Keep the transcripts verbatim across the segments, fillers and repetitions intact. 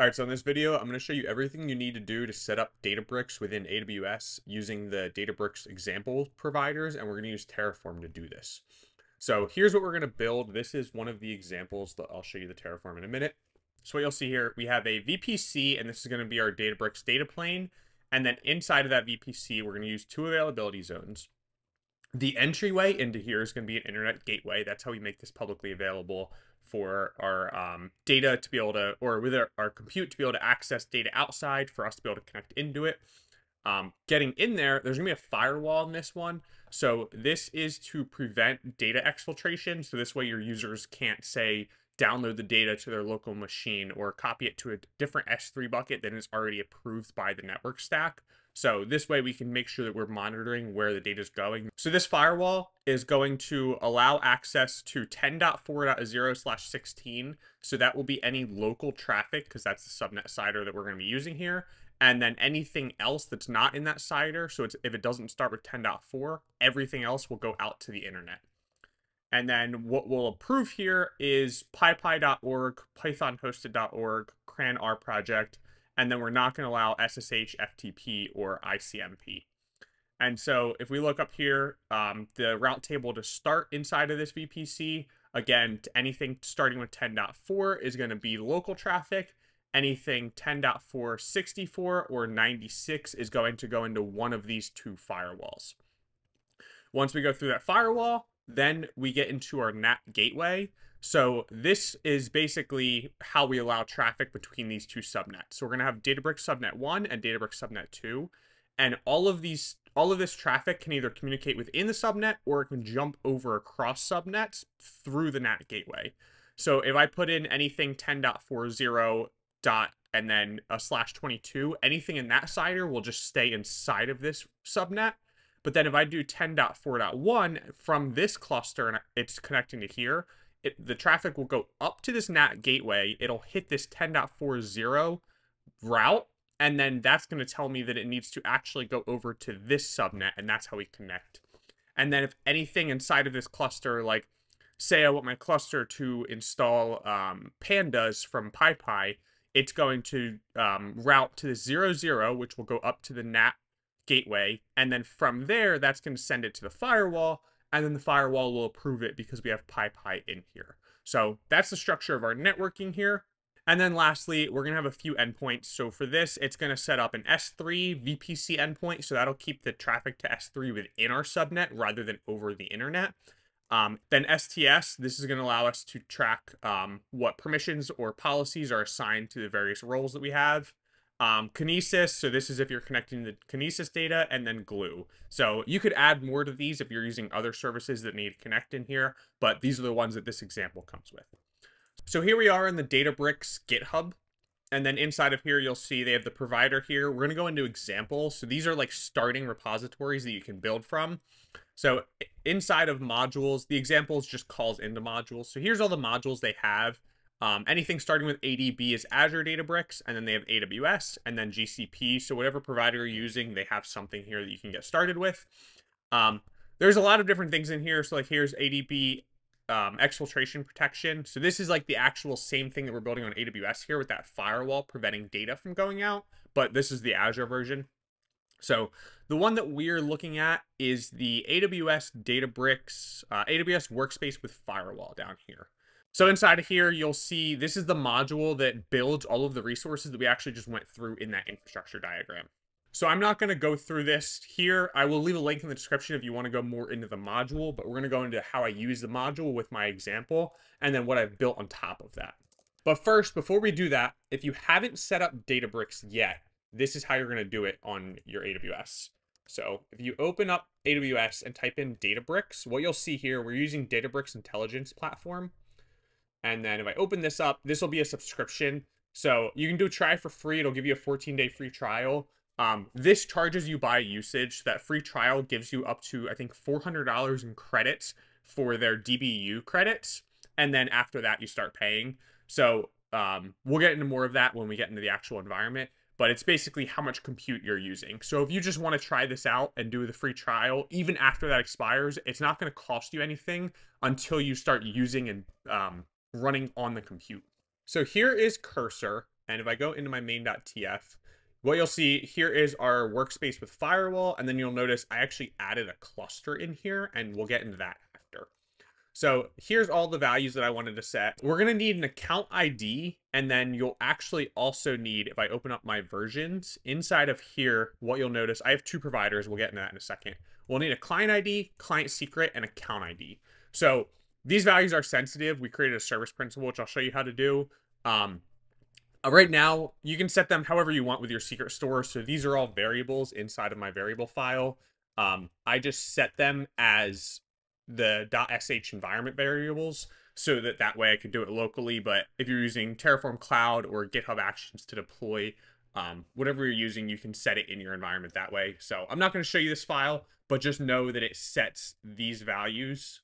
Alright, so in this video, I'm going to show you everything you need to do to set up Databricks within A W S using the Databricks example providers, and we're going to use Terraform to do this. So here's what we're going to build. This is one of the examples that I'll show you the Terraform in a minute. So what you'll see here, we have a V P C, and this is going to be our Databricks data plane. And then inside of that V P C, we're going to use two availability zones. The entryway into here is going to be an internet gateway. That's how we make this publicly available for our um, data to be able to, or with our, our compute to be able to access data outside for us to be able to connect into it. Um, getting in there, there's going to be a firewall in this one. So this is to prevent data exfiltration. So this way your users can't, say, download the data to their local machine or copy it to a different S three bucket than is already approved by the network stack. So this way we can make sure that we're monitoring where the data is going. So this firewall is going to allow access to ten dot four dot zero slash sixteen. So that will be any local traffic, because that's the subnet C I D R that we're going to be using here. And then anything else that's not in that C I D R. So it's, if it doesn't start with ten dot four, everything else will go out to the internet. And then what we'll approve here is pypi dot org, python hosted dot org, cran dot r project. And then we're not going to allow S S H, F T P, or I C M P. And so if we look up here, um, the route table to start inside of this V P C, again, anything starting with ten dot four is going to be local traffic. Anything ten dot four, sixty-four, or ninety-six is going to go into one of these two firewalls. Once we go through that firewall, then we get into our N A T gateway. So this is basically how we allow traffic between these two subnets. So we're going to have Databricks subnet one and Databricks subnet two. And all of these, all of this traffic can either communicate within the subnet or it can jump over across subnets through the N A T gateway. So if I put in anything ten dot forty dot and then a slash twenty-two, anything in that C I D R will just stay inside of this subnet. But then if I do ten dot four dot one from this cluster and it's connecting to here, It, the traffic will go up to this N A T gateway. It'll hit this ten dot forty route, and then that's going to tell me that it needs to actually go over to this subnet, and that's how we connect. And then if anything inside of this cluster, like say I want my cluster to install um, pandas from PyPI, it's going to um, route to the zero zero, which will go up to the N A T gateway, and then from there, that's going to send it to the firewall, and then the firewall will approve it because we have PyPI in here. So that's the structure of our networking here. And then lastly, we're going to have a few endpoints. So for this, it's going to set up an S three V P C endpoint. So that'll keep the traffic to S three within our subnet rather than over the internet. Um, then S T S, this is going to allow us to track um, what permissions or policies are assigned to the various roles that we have. Um, Kinesis, so this is if you're connecting the Kinesis data, and then Glue. So you could add more to these if you're using other services that need to connect in here, but these are the ones that this example comes with. So here we are in the Databricks GitHub, and then inside of here, you'll see they have the provider here. We're going to go into examples. So these are like starting repositories that you can build from. So inside of modules, the examples just calls into modules. So here's all the modules they have. Um, anything starting with A D B is Azure Databricks, and then they have A W S, and then G C P. So whatever provider you're using, they have something here that you can get started with. Um, there's a lot of different things in here. So like here's A D B um, exfiltration protection. So this is like the actual same thing that we're building on A W S here with that firewall preventing data from going out, but this is the Azure version. So the one that we're looking at is the A W S Databricks, uh, A W S Workspace with Firewall down here. So inside of here, you'll see this is the module that builds all of the resources that we actually just went through in that infrastructure diagram. So I'm not going to go through this here. I will leave a link in the description if you want to go more into the module, but we're going to go into how I use the module with my example and then what I've built on top of that. But first, before we do that, if you haven't set up Databricks yet, this is how you're going to do it on your A W S. So if you open up A W S and type in Databricks, what you'll see here, we're using Databricks Intelligence Platform. And then if I open this up, this will be a subscription. So you can do a try for free. It'll give you a fourteen day free trial. Um, this charges you by usage. That free trial gives you up to, I think, four hundred dollars in credits for their D B U credits. And then after that, you start paying. So um, we'll get into more of that when we get into the actual environment. But it's basically how much compute you're using. So if you just want to try this out and do the free trial, even after that expires, it's not going to cost you anything until you start using and... Um, running on the compute. So here is Cursor, And if I go into my main.tf, what you'll see here is our workspace with firewall. And then you'll notice I actually added a cluster in here, and we'll get into that after. So here's all the values that I wanted to set. We're going to need an account I D. And then you'll actually also need, if I open up my versions inside of here, what you'll notice, I have two providers. We'll get into that in a second. We'll need a client I D, client secret, and account I D. So these values are sensitive. We created a service principal, which I'll show you how to do. Um, right now, you can set them however you want with your secret store. So these are all variables inside of my variable file. Um, I just set them as the .sh environment variables so that that way I could do it locally. But if you're using Terraform Cloud or GitHub Actions to deploy, um, whatever you're using, you can set it in your environment that way. So I'm not going to show you this file, but just know that it sets these values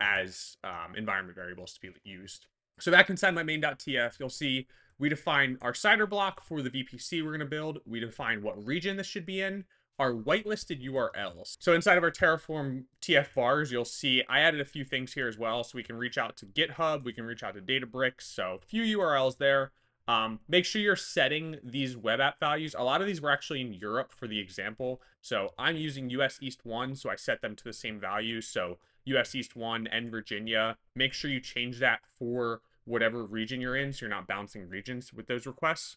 as um, environment variables to be used. So back inside my main.tf, you'll see we define our C I D R block for the V P C we're going to build. We define what region this should be in, our whitelisted U R Ls. So inside of our Terraform T F bars, you'll see I added a few things here as well. So we can reach out to GitHub. We can reach out to Databricks. So a few U R Ls there. Um, make sure you're setting these web app values. A lot of these were actually in Europe for the example. So I'm using U S East one. So I set them to the same value. So U S East one and Virginia. Make sure you change that for whatever region you're in, so you're not bouncing regions with those requests.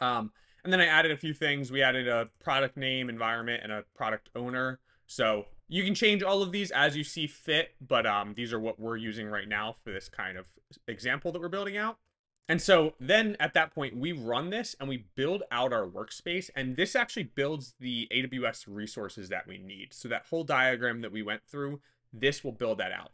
Um, and then I added a few things. We added a product name, environment, and a product owner. So you can change all of these as you see fit, but um, these are what we're using right now for this kind of example that we're building out. And so then at that point, we run this and we build out our workspace. And this actually builds the A W S resources that we need. So that whole diagram that we went through, this will build that out.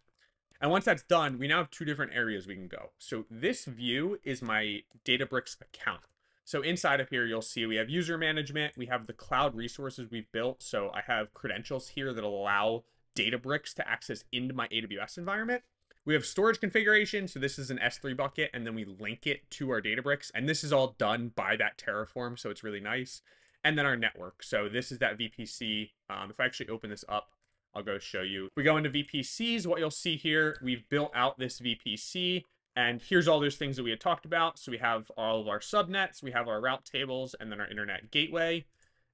And once that's done, we now have two different areas we can go. So this view is my Databricks account. So inside of here, you'll see we have user management. We have the cloud resources we've built. So I have credentials here that allow Databricks to access into my A W S environment. We have storage configuration. So this is an S three bucket, and then we link it to our Databricks. And this is all done by that Terraform. So it's really nice. And then our network. So this is that V P C. Um, if I actually open this up, I'll go show you. We go into V P Cs. What you'll see here, we've built out this V P C, and here's all those things that we had talked about. So we have all of our subnets, we have our route tables, and then our internet gateway.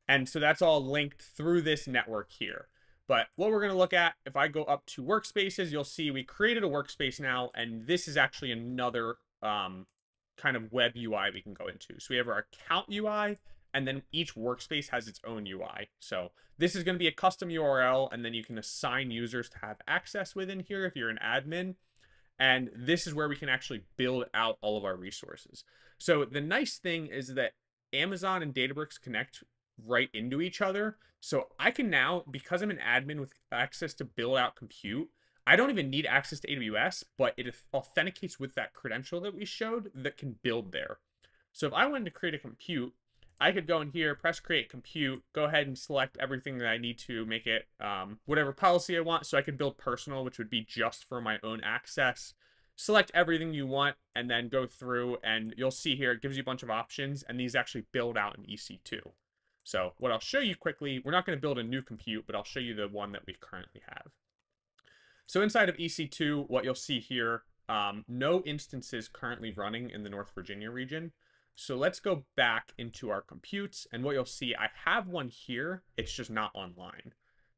And so that's all linked through this network here. But what we're going to look at, if I go up to workspaces, you'll see we created a workspace now, and this is actually another um, kind of web U I we can go into. So we have our account U I, and then each workspace has its own U I. So this is going to be a custom U R L, and then you can assign users to have access within here if you're an admin. And this is where we can actually build out all of our resources. So the nice thing is that Amazon and Databricks connect right into each other. So I can now, because I'm an admin with access to build out compute, I don't even need access to A W S, but it authenticates with that credential that we showed that can build there. So if I wanted to create a compute, I could go in here, press create compute, go ahead and select everything that I need to make it um, whatever policy I want. So I could build personal, which would be just for my own access. Select everything you want and then go through, and you'll see here, it gives you a bunch of options, and these actually build out in E C two. So what I'll show you quickly, we're not going to build a new compute, but I'll show you the one that we currently have. So inside of E C two, what you'll see here, um, no instances currently running in the North Virginia region. So let's go back into our computes, and what you'll see, I have one here. It's just not online.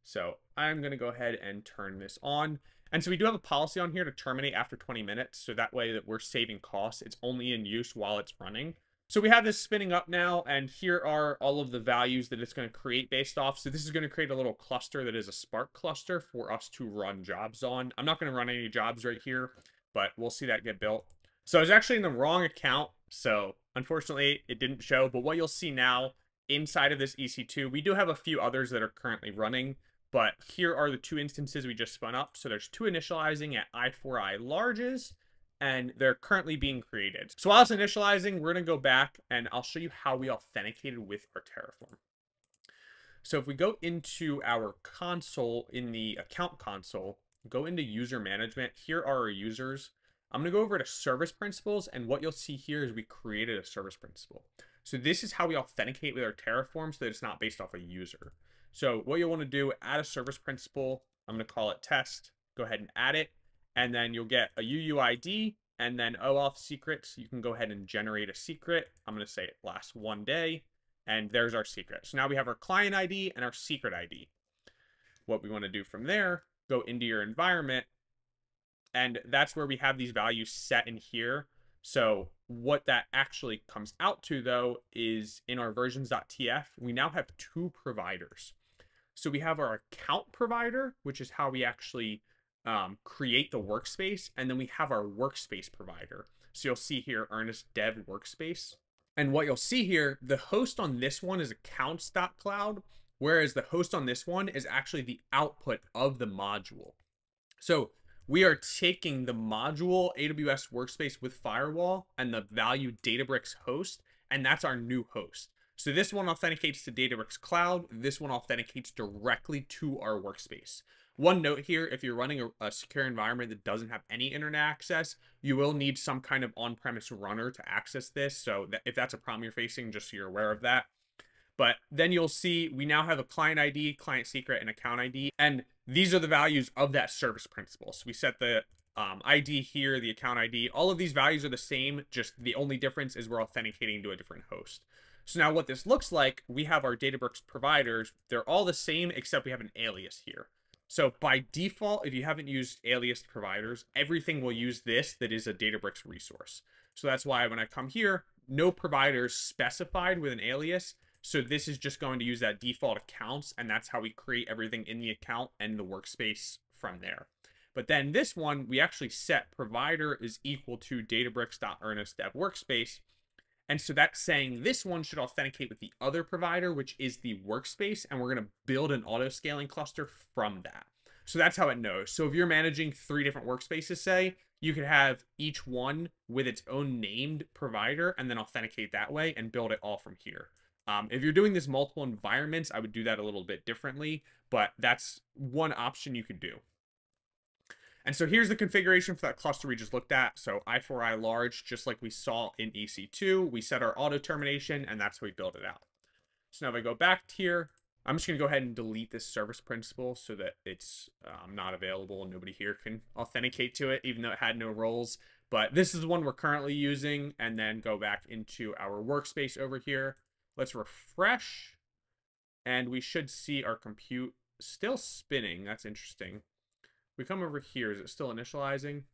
So I'm going to go ahead and turn this on. And so we do have a policy on here to terminate after twenty minutes. So that way that we're saving costs. It's only in use while it's running. So we have this spinning up now, and here are all of the values that it's going to create based off. So this is going to create a little cluster that is a Spark cluster for us to run jobs on. I'm not going to run any jobs right here, but we'll see that get built. So I was actually in the wrong account. So unfortunately, it didn't show, but what you'll see now inside of this E C two, we do have a few others that are currently running, but here are the two instances we just spun up. So there's two initializing at i four i larges, and they're currently being created. So while it's initializing, we're going to go back and I'll show you how we authenticated with our Terraform. So if we go into our console, in the account console, go into user management, here are our users. I'm going to go over to service principals, and what you'll see here is we created a service principal. So this is how we authenticate with our Terraform so that it's not based off a user. So what you'll want to do, add a service principal. I'm going to call it test. Go ahead and add it. And then you'll get a U U I D And then OAuth secrets, you can go ahead and generate a secret. I'm going to say it lasts one day. And there's our secret. So now we have our client I D and our secret I D. What we want to do from there, go into your environment. And that's where we have these values set in here. So what that actually comes out to, though, is in our versions.tf, we now have two providers. So we have our account provider, which is how we actually um, create the workspace. And then we have our workspace provider. So you'll see here, Earnest Dev Workspace. And what you'll see here, the host on this one is accounts.cloud, whereas the host on this one is actually the output of the module. So we are taking the module A W S Workspace with Firewall and the value Databricks host, and that's our new host. So this one authenticates to Databricks Cloud. This one authenticates directly to our workspace. One note here, if you're running a, a secure environment that doesn't have any internet access, you will need some kind of on-premise runner to access this. So that if that's a problem you're facing, just so you're aware of that. But then you'll see we now have a client I D, client secret, and account I D. And these are the values of that service principal. So we set the um, I D here, the account I D. All of these values are the same. Just the only difference is we're authenticating to a different host. So now what this looks like, we have our Databricks providers. They're all the same, except we have an alias here. So by default, if you haven't used alias providers, everything will use this that is a Databricks resource. So that's why when I come here, no providers specified with an alias. So this is just going to use that default accounts, and that's how we create everything in the account and the workspace from there. But then this one, we actually set provider is equal to Databricks.EarnestDevWorkspace. And so that's saying this one should authenticate with the other provider, which is the workspace. And we're going to build an auto scaling cluster from that. So that's how it knows. So if you're managing three different workspaces, say, you could have each one with its own named provider and then authenticate that way and build it all from here. Um, if you're doing this multiple environments, I would do that a little bit differently, but that's one option you could do. And so here's the configuration for that cluster we just looked at. So i four i large, just like we saw in E C two, we set our auto termination, and that's how we build it out. So now if I go back here, I'm just going to go ahead and delete this service principal so that it's um, not available and nobody here can authenticate to it, even though it had no roles. But this is the one we're currently using, and then go back into our workspace over here. Let's refresh, and we should see our compute still spinning. That's interesting. We come over here. Is it still initializing?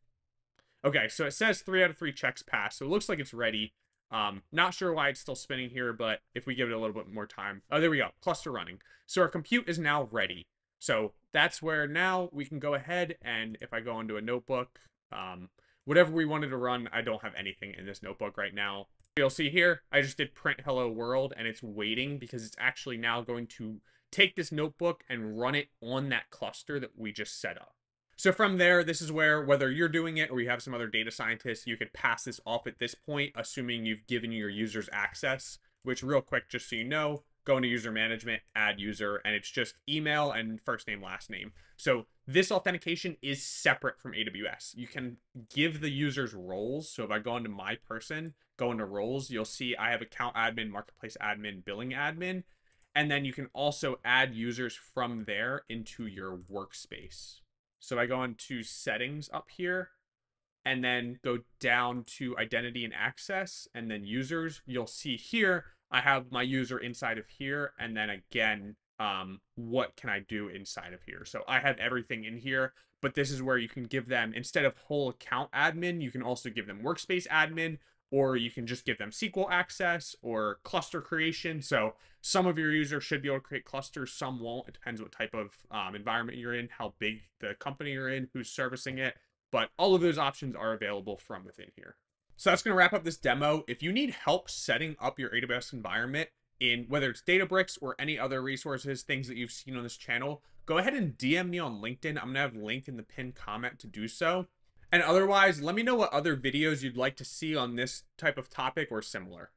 Okay, so it says three out of three checks passed. So it looks like it's ready. Um, not sure why it's still spinning here, but if we give it a little bit more time. Oh, there we go. Cluster running. So our compute is now ready. So that's where now we can go ahead and if I go into a notebook, um, whatever we wanted to run, I don't have anything in this notebook right now. You'll see here, I just did print hello world and it's waiting because it's actually now going to take this notebook and run it on that cluster that we just set up. So from there, this is where, whether you're doing it or you have some other data scientists, you could pass this off at this point, assuming you've given your users access, which real quick, just so you know, go into user management, add user, and it's just email and first name, last name. So this authentication is separate from A W S. You can give the users roles. So if I go into my person, go into roles, you'll see I have account admin, marketplace admin, billing admin, and then you can also add users from there into your workspace. So I go into settings up here and then go down to identity and access and then users. You'll see here, I have my user inside of here. And then again, um, what can I do inside of here? So I have everything in here, but this is where you can give them, instead of whole account admin, you can also give them workspace admin, or you can just give them S Q L access or cluster creation. So some of your users should be able to create clusters, some won't. It depends what type of um, environment you're in, how big the company you're in, who's servicing it. But all of those options are available from within here. So that's going to wrap up this demo. If you need help setting up your A W S environment in whether it's Databricks or any other resources, things that you've seen on this channel, go ahead and D M me on LinkedIn. I'm going to have a link in the pinned comment to do so. And otherwise, let me know what other videos you'd like to see on this type of topic or similar.